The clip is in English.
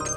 You